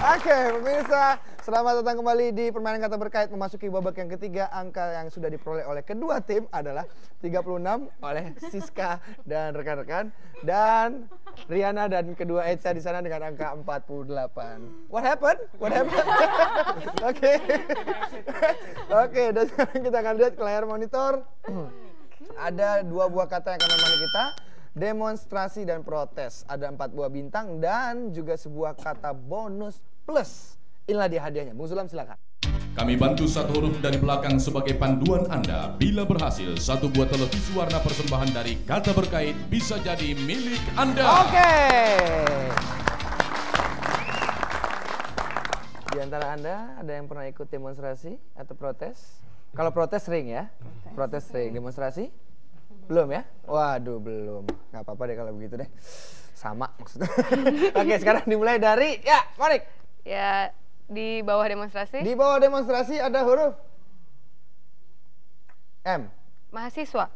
Oke, pemirsa, selamat datang kembali di permainan kata berkait. Memasuki babak yang ketiga, angka yang sudah diperoleh oleh kedua tim adalah 36 oleh Siska dan rekan-rekan, dan Riana dan kedua Eca di sana dengan angka 48. What happened? Oke. Oke, dan sekarang kita akan lihat ke layar monitor. Ada dua buah kata yang akan menemani kita. Demonstrasi dan protes. Ada 4 buah bintang dan juga sebuah kata bonus plus. Inilah dia hadiahnya. Bung Sulam, silakan. Kami bantu satu huruf dari belakang sebagai panduan Anda. Bila berhasil, satu buah televisi warna persembahan dari kata berkait bisa jadi milik Anda. Oke. Di antara Anda ada yang pernah ikut demonstrasi atau protes? Kalau protes sering ya? Protes sering. Demonstrasi? Belum ya? Waduh, belum. Gak apa-apa deh kalau begitu deh. Sama maksudnya. Oke, sekarang dimulai dari, ya, Monik. Ya, di bawah demonstrasi. Di bawah demonstrasi ada huruf M. Mahasiswa.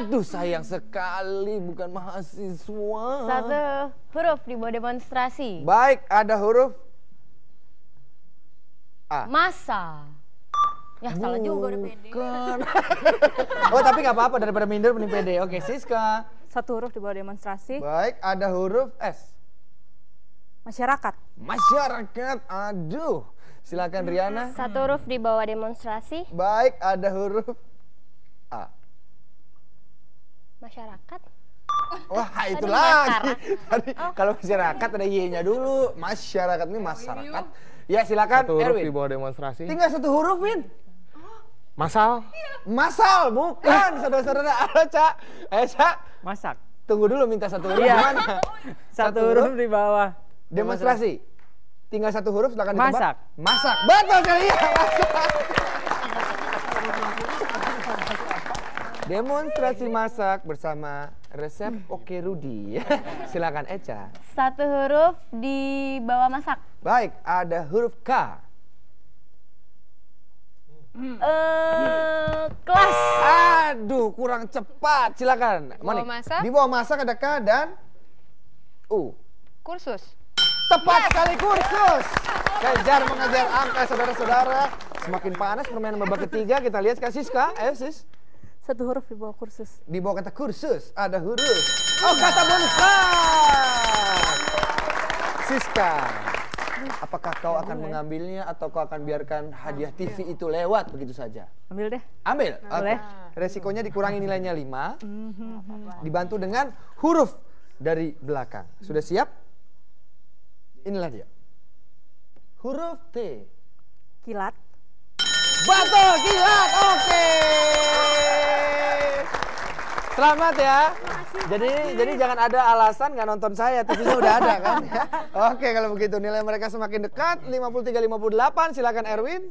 Aduh, sayang sekali bukan mahasiswa. Satu huruf di bawah demonstrasi. Baik, ada huruf A. Masa. Ya, salah juga, udah pede. Oh, tapi gak apa-apa, daripada minder mending pede. Oke, Siska. Satu huruf di bawah demonstrasi. Baik, ada huruf S. Masyarakat. Masyarakat, aduh. Silakan Riana. Satu huruf di bawah demonstrasi. Baik, ada huruf A. Masyarakat. Wah, itu lagi. Tadi, kalau masyarakat ada Y-nya dulu. Masyarakat ini masyarakat. Ya, silakan Erwin. Satu huruf di bawah demonstrasi. Tinggal satu huruf, Win. Masal. Masal, bukan saudara-saudara. Halo, Cak. Ayo, Cak. Masak. Tunggu dulu, minta satu huruf. Gimana? Satu huruf di bawah demonstrasi. Tinggal satu huruf, silakan ditebak. Masak. Masak. Betul sekali ya, masak. Demonstrasi masak bersama resep Oke Rudy. Silakan Eca. Satu huruf di bawah masak. Baik, ada huruf K. Kelas. Aduh, kurang cepat. Silakan Monik. Di bawah masak ada K dan U. Kursus. Tepat sekali, kursus. Kejar mengejar angka, saudara-saudara. Semakin panas permainan babak ketiga. Kita lihat Kak Siska. Ayo, Sis. Satu huruf di bawah kursus. Di bawah kata kursus ada huruf. Oh, kata bonus. Siska, apakah kau akan mengambilnya atau kau akan biarkan hadiah TV itu lewat begitu saja? Ambil deh. Ambil. Oke. Resikonya dikurangi nilainya 5. Dibantu dengan huruf dari belakang. Sudah siap? Inilah dia. Huruf T. Kilat. Betul, kilat. Oke. Selamat ya. Jadi jangan ada alasan nggak nonton saya, TV-nya udah ada kan. Ya? Oke, kalau begitu nilai mereka semakin dekat. 53-58. Silakan Erwin.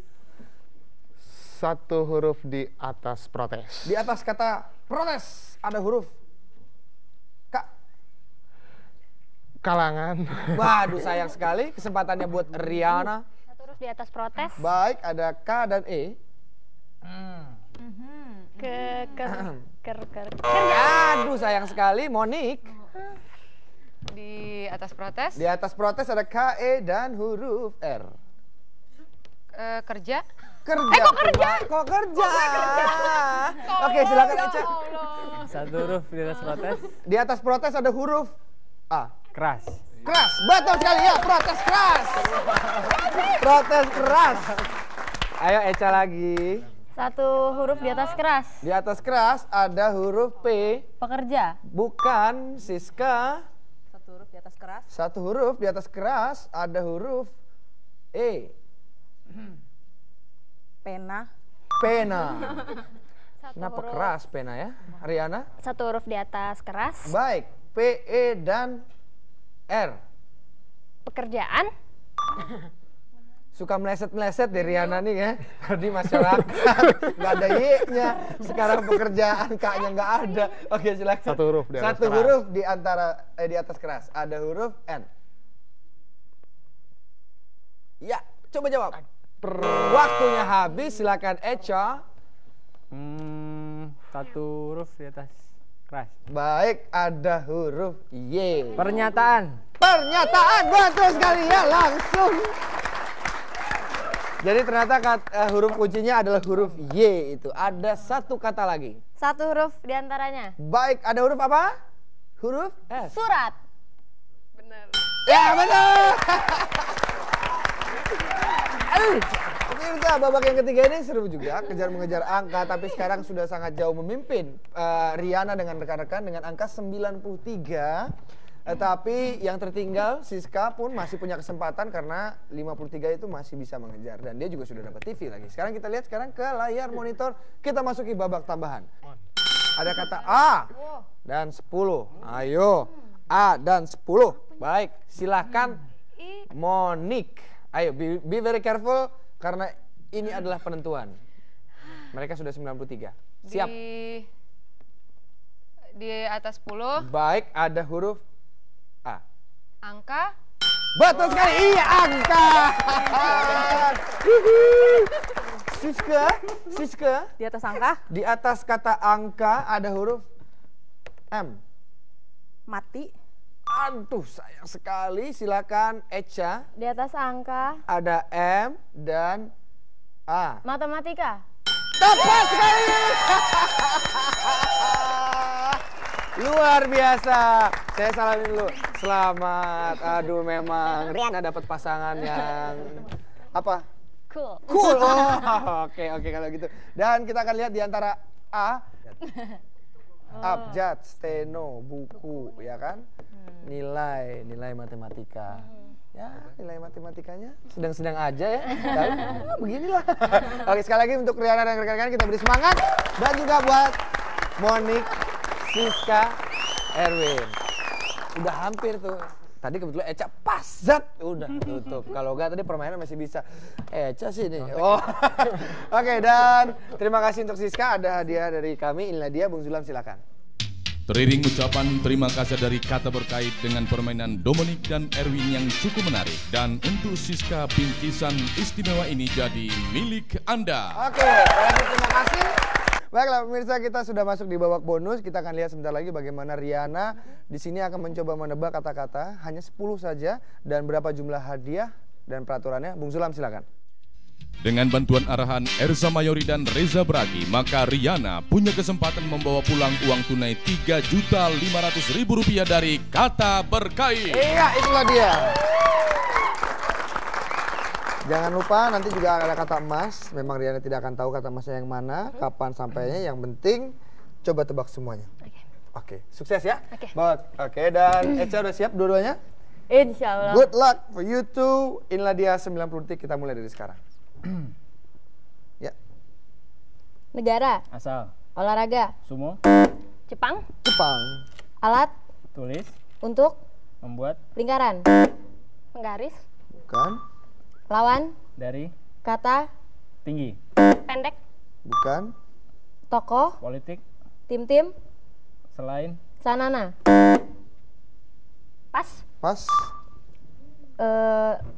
Satu huruf di atas protes. Di atas kata protes ada huruf Kak. Kalangan. Waduh, sayang sekali kesempatannya buat Riana. Di atas protes. Baik, ada K dan E. Aduh, sayang sekali Monik. Di atas protes. Di atas protes ada K, E dan huruf R. Kerja. Kerja. Kok kerja? Oke, silakan Eca. Satu huruf di atas protes. Di atas protes ada huruf A. Keras. Keras, betul sekali ya, protes keras. Protes keras. Ayo Eca lagi. Satu huruf di atas keras. Di atas keras ada huruf P. Pekerja. Bukan, Siska. Satu huruf di atas keras. Satu huruf di atas keras ada huruf E. Pena. Pena. Kenapa keras pena ya, Riana? Satu huruf di atas keras. Baik, P, E dan R. Pekerjaan. Suka meleset-meleset deh Riana nih ya. Tadi masyarakat nggak ada Y-nya. Sekarang pekerjaan K-nya nggak ada. Oke, silakan. Satu huruf di atas keras. Satu huruf di antara di atas keras ada huruf N. Ya, coba jawab. Waktunya habis, silakan Eca. Satu huruf di atas keras. Baik, ada huruf Y. Pernyataan. Pernyataan, betul sekali ya, langsung. Jadi ternyata huruf kuncinya adalah huruf Y itu. Ada satu kata lagi. Satu huruf diantaranya. Baik, ada huruf apa? Huruf S. Surat. Benar. Ya benar. Pemirsa, babak yang ketiga ini seru juga. Kejar mengejar angka, tapi sekarang sudah sangat jauh memimpin Riana dengan rekan-rekan dengan angka 93. Tapi yang tertinggal Siska pun masih punya kesempatan karena 53 itu masih bisa mengejar. Dan dia juga sudah dapat TV lagi. Sekarang kita lihat sekarang ke layar monitor. Kita masuki babak tambahan. Ada kata A dan 10. Ayo, A dan 10. Baik, silahkan Monik. Ayo, be very careful karena ini adalah penentuan. Mereka sudah 93. Siap. Di atas 10. Baik, ada huruf A. Angka. Betul sekali, iya angka. Siska. Di atas angka. Di atas kata angka ada huruf M. Mati. Aduh, sayang sekali. Silakan Echa. Di atas angka. Ada M dan A. Matematika. Tepat sekali. Luar biasa. Saya salamin dulu. Selamat. Aduh, memang Riana dapat pasangan yang apa? Cool. Cool. Oke, kalau gitu. Dan kita akan lihat di antara A, abjad, steno, buku, ya kan? Nilai matematika. Ya, nilai matematikanya sedang-sedang aja ya. Nah, beginilah. Oke, sekali lagi untuk Riana dan rekan-rekan kita beri semangat, dan juga buat Monik, Siska, Erwin. Udah hampir tuh. Tadi kebetulan Eca pas, zat, udah tutup. Kalau enggak tadi permainan masih bisa. Eca sih ini. Oh. Oke, dan terima kasih untuk Siska. Ada hadiah dari kami. Inilah dia, Bung Zulam, silakan. Teriring ucapan terima kasih dari Kata Berkait dengan permainan Dominic dan Erwin yang cukup menarik. Dan untuk Siska, bingkisan istimewa ini jadi milik Anda. Oke, terima kasih. Baiklah pemirsa, kita sudah masuk di babak bonus. Kita akan lihat sebentar lagi bagaimana Riana di sini akan mencoba menebak kata-kata hanya 10 saja dan berapa jumlah hadiah dan peraturannya. Bung Zulam, silakan. Dengan bantuan arahan Erza Mayori dan Reza Bragi, maka Riana punya kesempatan membawa pulang uang tunai Rp3.500.000 dari Kata Berkait. Iya, itulah dia. Jangan lupa nanti juga ada kata emas. Memang Riana tidak akan tahu kata emasnya yang mana, kapan sampainya. Yang penting coba tebak semuanya. Oke. Sukses ya. Oke, dan Echa udah siap dua-duanya? Insya Allah. Good luck for you two. Inilah dia 90 detik, kita mulai dari sekarang. Ya. Negara. Asal. Olahraga. Sumo. Jepang. Alat. Tulis. Untuk. Membuat. Lingkaran. Penggaris. Bukan. Lawan dari kata tinggi, pendek, bukan, tokoh, politik, tim-tim, selain, sanana, pas,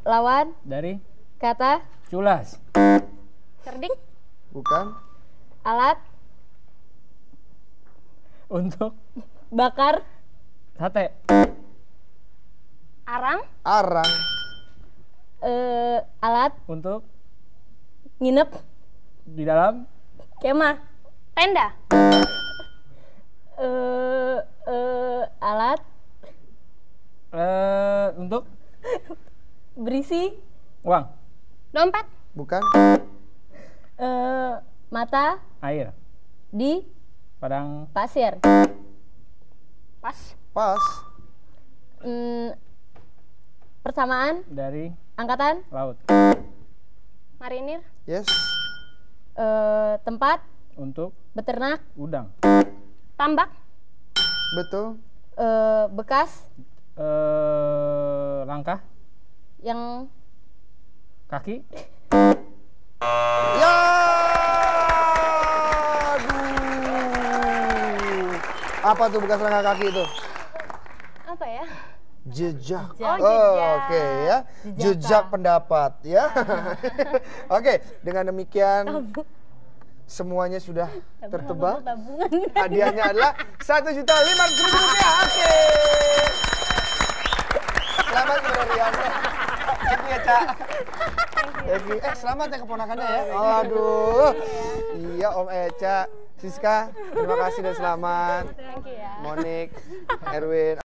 lawan dari kata culas, cerdik, bukan, alat untuk bakar sate, arang. Alat untuk nginep di dalam kemah, tenda. Alat untuk berisi uang, dompet, bukan. Mata air di padang pasir. Pas. Persamaan dari angkatan laut, marinir. Yes. Tempat untuk beternak udang, tambak. Betul. Bekas langkah yang kaki. Ya, aduh. Apa tuh bekas langkah kaki itu? Apa ya? Jejak. Oke ya. Jejak pendapat ya. Oke, dengan demikian Semuanya sudah tertebak. Hadiahnya adalah Rp1.500.000. Oke. Selamat kepada Riana. Ya, Cak. Selamat ya keponakannya ya. Aduh. Iya, Om Eca. Siska, terima kasih dan selamat. Monik, Erwin.